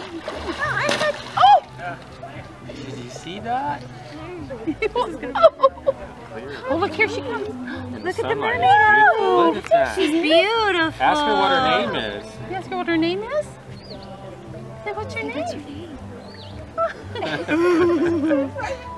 Oh! Did you see that? Oh, look, here she comes. Look at the mermaid. Oh, look at that. She's beautiful. Ask her what her name is. You ask her what her name is? Say, what's your name?